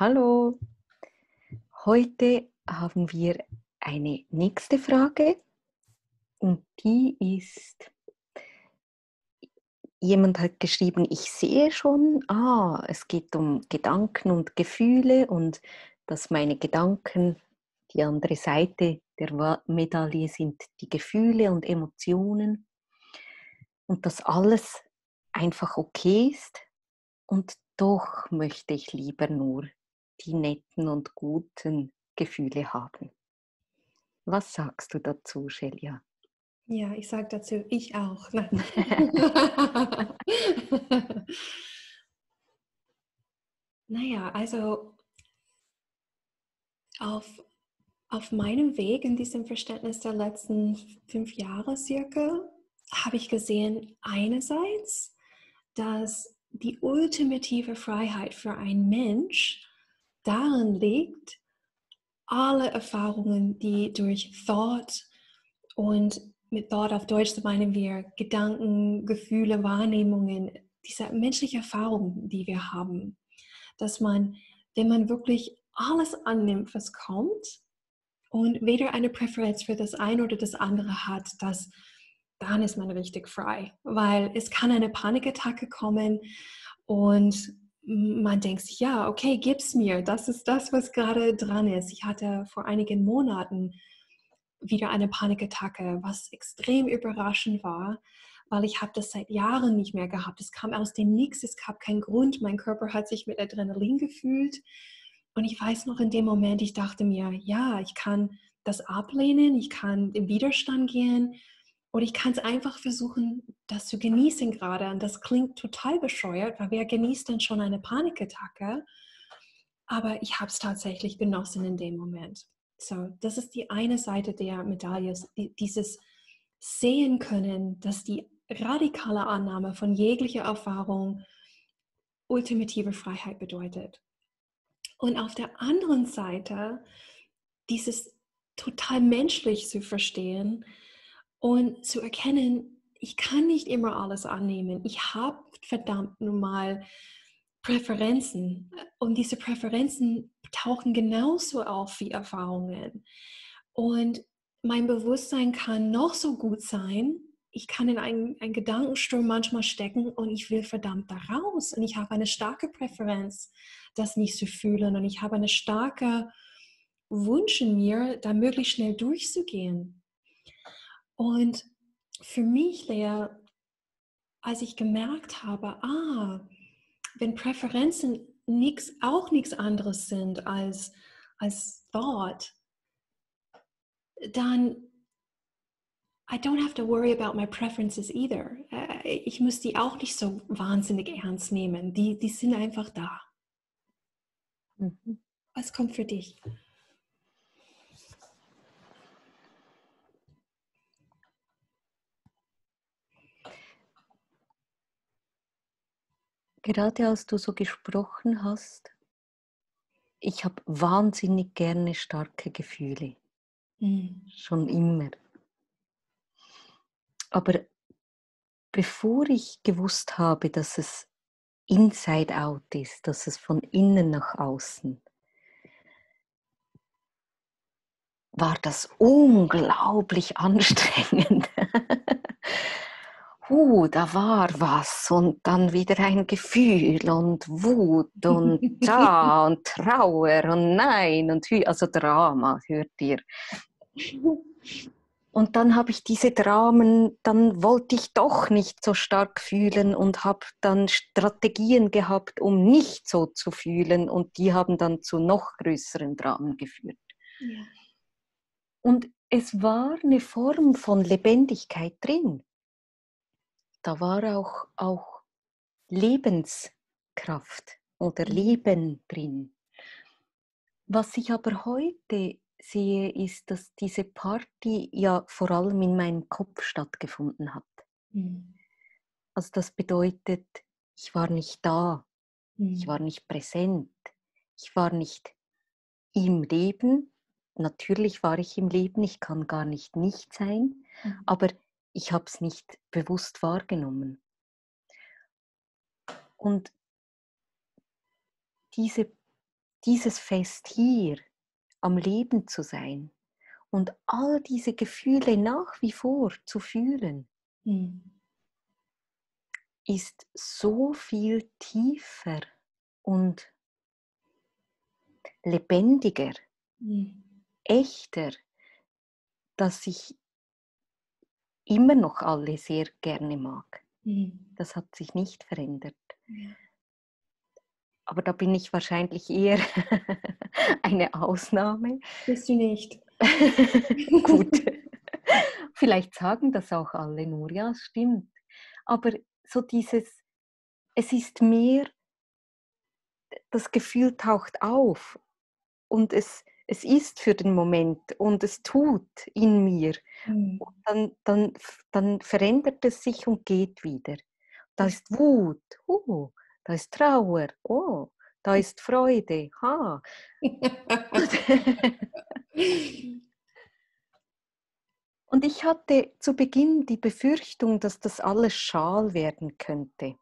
Hallo, heute haben wir eine nächste Frage und die ist, jemand hat geschrieben, ich sehe schon, es geht um Gedanken und Gefühle und dass meine Gedanken die andere Seite der Medaille sind, die Gefühle und Emotionen und dass alles einfach okay ist und doch möchte ich lieber nur die netten und guten Gefühle haben. Was sagst du dazu, Shailia? Ja, ich sage dazu, ich auch. Naja, also auf meinem Weg in diesem Verständnis der letzten 5 Jahre circa, habe ich gesehen, einerseits, dass die ultimative Freiheit für einen Mensch darin liegt, alle Erfahrungen, die durch Thought und mit Thought auf Deutsch meinen wir Gedanken, Gefühle, Wahrnehmungen, diese menschliche Erfahrung, die wir haben, dass man, wenn man wirklich alles annimmt, was kommt und weder eine Präferenz für das eine oder das andere hat, dann ist man richtig frei, weil es kann eine Panikattacke kommen und man denkt sich, ja, okay, gib's mir, das ist das, was gerade dran ist. Ich hatte vor einigen Monaten wieder eine Panikattacke, was extrem überraschend war, weil ich habe das seit Jahren nicht mehr gehabt. Es kam aus dem Nichts, es gab keinen Grund, mein Körper hat sich mit Adrenalin gefühlt und ich weiß noch in dem Moment, ich dachte mir, ja, ich kann das ablehnen, ich kann im Widerstand gehen oder ich kann es einfach versuchen, das zu genießen gerade. Und das klingt total bescheuert, weil wer genießt denn schon eine Panikattacke? Aber ich habe es tatsächlich genossen in dem Moment. So, das ist die eine Seite der Medaille, dieses Sehen können, dass die radikale Annahme von jeglicher Erfahrung ultimative Freiheit bedeutet. Und auf der anderen Seite, dieses total menschlich zu verstehen, und zu erkennen, ich kann nicht immer alles annehmen. Ich habe verdammt nun mal Präferenzen. Und diese Präferenzen tauchen genauso auf wie Erfahrungen. Und mein Bewusstsein kann noch so gut sein. Ich kann in einen Gedankensturm manchmal stecken und ich will verdammt da raus. Und ich habe eine starke Präferenz, das nicht zu fühlen. Und ich habe einen starken Wunsch in mir, da möglichst schnell durchzugehen. Und für mich, Lea, als ich gemerkt habe, wenn Präferenzen auch nichts anderes sind als Thought, dann I don't have to worry about my preferences either. Ich muss die auch nicht so wahnsinnig ernst nehmen. Die sind einfach da. Mhm. Was kommt für dich? Gerade als du so gesprochen hast, ich habe wahnsinnig gerne starke Gefühle. Schon immer. Aber bevor ich gewusst habe, dass es Inside Out ist, dass es von innen nach außen, war das unglaublich anstrengend. Da war was und dann wieder ein Gefühl und Wut und da und Trauer und Nein und also Drama, hört ihr. Und dann habe ich diese Dramen, dann wollte ich doch nicht so stark fühlen und habe dann Strategien gehabt, um nicht so zu fühlen und die haben dann zu noch größeren Dramen geführt. Ja. Und es war eine Form von Lebendigkeit drin. Da war auch Lebenskraft oder Leben drin. Was ich aber heute sehe, ist, dass diese Party ja vor allem in meinem Kopf stattgefunden hat. Mhm. Also das bedeutet, ich war nicht da, ich war nicht präsent, ich war nicht im Leben. Natürlich war ich im Leben, ich kann gar nicht sein, aber ich habe es nicht bewusst wahrgenommen. Und diese dieses Fest hier am Leben zu sein und all diese Gefühle nach wie vor zu fühlen, ist so viel tiefer und lebendiger, echter, dass ich immer noch alle sehr gerne mag. Das hat sich nicht verändert. Ja. Aber da bin ich wahrscheinlich eher eine Ausnahme. Bist du nicht. Gut. Vielleicht sagen das auch alle nur, ja, es stimmt. Aber so dieses, es ist mehr, das Gefühl taucht auf und es ist für den Moment und es tut in mir. Und dann verändert es sich und geht wieder. Da ist Wut, da ist Trauer, da ist Freude. Und ich hatte zu Beginn die Befürchtung, dass das alles schal werden könnte.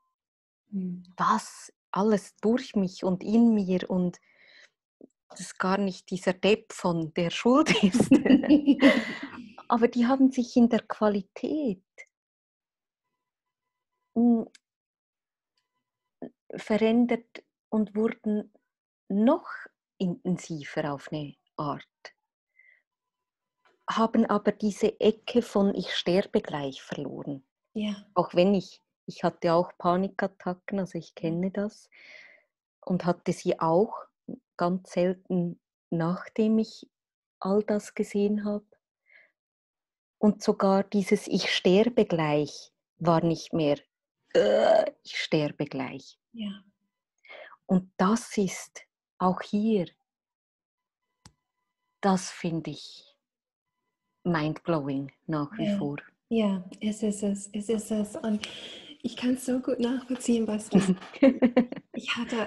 Was alles durch mich und in mir und das gar nicht dieser Depp von der Schuld ist. Aber die haben sich in der Qualität verändert und wurden noch intensiver auf eine Art. Haben aber diese Ecke von ich sterbe gleich verloren. Ja. Auch wenn ich hatte auch Panikattacken, also ich kenne das und hatte sie auch ganz selten, nachdem ich all das gesehen habe. Und sogar dieses ich sterbe gleich war nicht mehr ich sterbe gleich. Ja. Und das ist auch hier, das finde ich mindblowing nach wie vor. Ja, es ist es. Und ich kann es so gut nachvollziehen, was du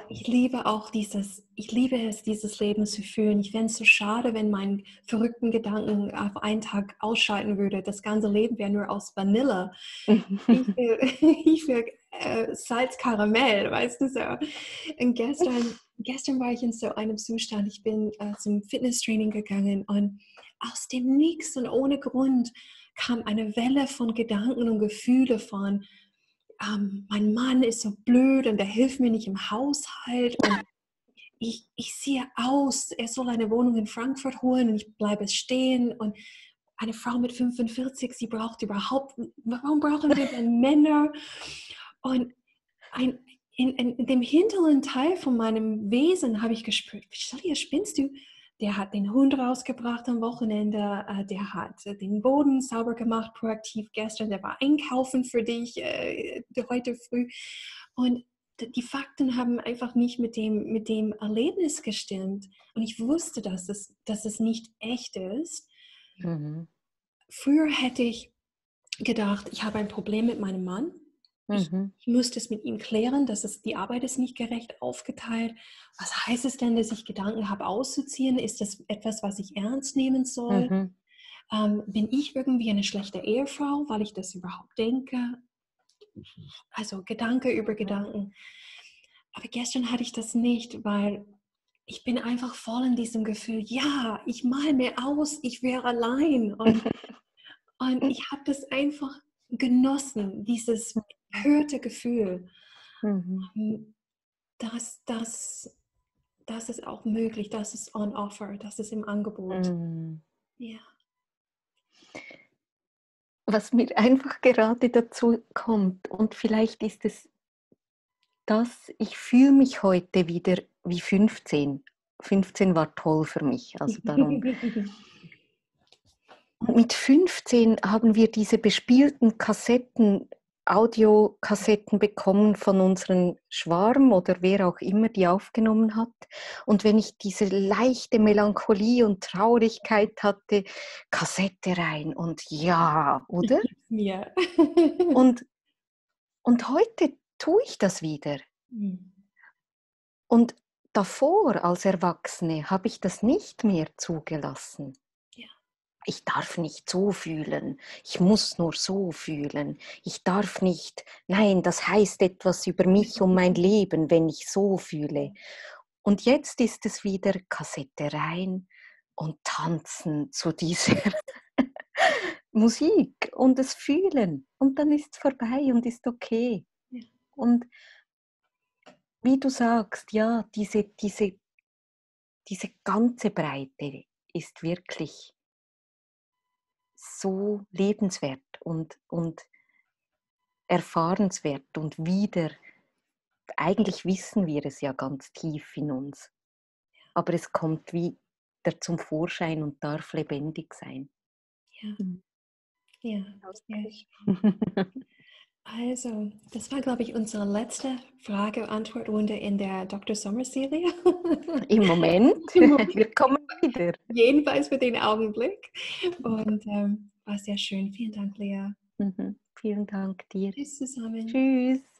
ich liebe auch dieses Leben zu fühlen. Ich fände es so schade, wenn meine verrückten Gedanken auf einen Tag ausschalten würde. Das ganze Leben wäre nur aus Vanille. Ich will Salzkaramell, weißt du so. Und gestern war ich in so einem Zustand, ich bin zum Fitnesstraining gegangen und aus dem Nichts und ohne Grund kam eine Welle von Gedanken und Gefühle von mein Mann ist so blöd und der hilft mir nicht im Haushalt und ich sehe aus, er soll eine Wohnung in Frankfurt holen und ich bleibe stehen und eine Frau mit 45, sie braucht überhaupt, warum brauchen wir denn Männer? Und in dem hinteren Teil von meinem Wesen habe ich gespürt, Shailia, spinnst du? Der hat den Hund rausgebracht am Wochenende, der hat den Boden sauber gemacht, proaktiv gestern, der war einkaufen für dich heute früh. Und die Fakten haben einfach nicht mit dem Erlebnis gestimmt. Und ich wusste, dass es nicht echt ist. Mhm. Früher hätte ich gedacht, ich habe ein Problem mit meinem Mann. Ich musste es mit ihm klären, die Arbeit ist nicht gerecht aufgeteilt. Was heißt es denn, dass ich Gedanken habe auszuziehen? Ist das etwas, was ich ernst nehmen soll? Bin ich irgendwie eine schlechte Ehefrau, weil ich das überhaupt denke? Also Gedanke über Gedanken. Aber gestern hatte ich das nicht, weil ich bin einfach voll in diesem Gefühl, ja, ich male mir aus, ich wäre allein. Und ich habe das einfach genossen, dieses erhöhte Gefühl, dass es auch möglich, dass es on offer, dass es im Angebot. Ja. Was mir einfach gerade dazu kommt, und vielleicht ist es das, ich fühle mich heute wieder wie 15. 15 war toll für mich, also darum. Und mit 15 haben wir diese bespielten Kassetten, Audiokassetten bekommen von unserem Schwarm oder wer auch immer die aufgenommen hat. Und wenn ich diese leichte Melancholie und Traurigkeit hatte, Kassette rein und ja, oder? Ja. Und heute tue ich das wieder. Und davor als Erwachsene habe ich das nicht mehr zugelassen. Ich darf nicht so fühlen, ich muss nur so fühlen, ich darf nicht, nein, das heißt etwas über mich und mein Leben, wenn ich so fühle. Und jetzt ist es wieder Kassette rein und tanzen zu dieser Musik und es fühlen. Und dann ist es vorbei und ist okay. Ja. Und wie du sagst, ja, diese ganze Breite ist wirklich so lebenswert und erfahrenswert und wieder, eigentlich wissen wir es ja ganz tief in uns, aber es kommt wieder zum Vorschein und darf lebendig sein. Ja, ja. Ja. Also, das war, glaube ich, unsere letzte Frage-Antwort-Runde in der Dr. Sommer-Serie. Im Moment. Wir kommen wieder. Jedenfalls für den Augenblick. Und war sehr schön. Vielen Dank, Lea. Vielen Dank dir. Tschüss zusammen. Tschüss.